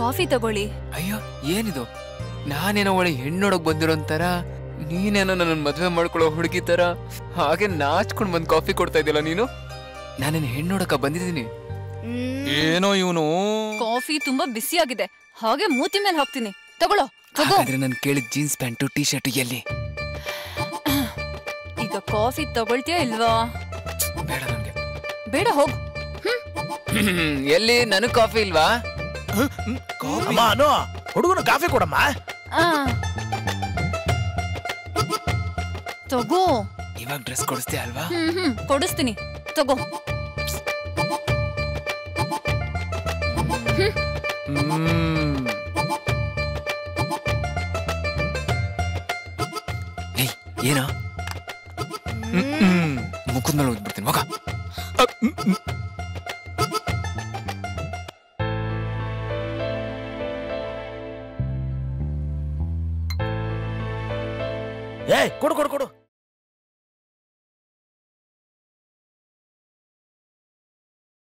Coffee ತಗೊಳ್ಳಿ. ಅಯ್ಯೋ ಏನಿದು, ನಾನೇನೋ ಒಳ್ಳೆ ಹೆಣ್ಣೊಡಗ್ ಬಂದಿರೋಂತರ, ನೀನೇನೋ ನನ್ನ ಮದುವೆ ಮಾಡ್ಕೊಳ್ಳೋ ಹುಡುಗಿ ತರ ಹಾಗೆ ನಾಚ್ಕೊಂಡ್ ಬಂದ್ ಕಾಫಿ ಕೊಡ್ತಾ ಇದ್ದಿಲ್ಲ ನೀನು. ನಾನೇನು ಹೆಣ್ಣೊಡಕ ಬಂದಿದ್ದೀನಿ ಏನೋ. ಇವನು ಕಾಫಿ ತುಂಬಾ ಬಿಸಿ ಆಗಿದೆ, ಹಾಗೆ ಮೂತಿ ಮೇಲೆ ಹಾಕ್ತೀನಿ, ತಗೊಳ್ಳೋ. ಹಾಗಾದ್ರೆ ನಾನು ಕೇಳಿದ ಜೀನ್ಸ್ ಪ್ಯಾಂಟು ಟಿ ಶರ್ಟ್ ಎಲ್ಲಿ? ಈಗ ಕಾಫಿ ತಗೊಳ್ತೀಯ ಇಲ್ವಾ? ಬೇಡ ನನಗೆ ಬೇಡ, ಹೋಗು. ಎಲ್ಲಿ ನನಗ್ ಕಾಫಿ ಇಲ್ವಾ? ಹುಡುಗನ ಕಾಫಿ ಕೊಡಮ್ಮ. ತಗೋ, ಇವಾಗ ಡ್ರೆಸ್ ಕೊಡಿಸ್ತೀಯ ಅಲ್ವಾ? ಕೊಡಿಸ್ತೀನಿ, ತಗೋ. ಏನ ಮುಖದ ಮೇಲೆ ಓದ್ಬಿಡ್ತೀನಿ ಮಗ. ಏ ಕೊಡು ಕೊಡು ಕೊಡು.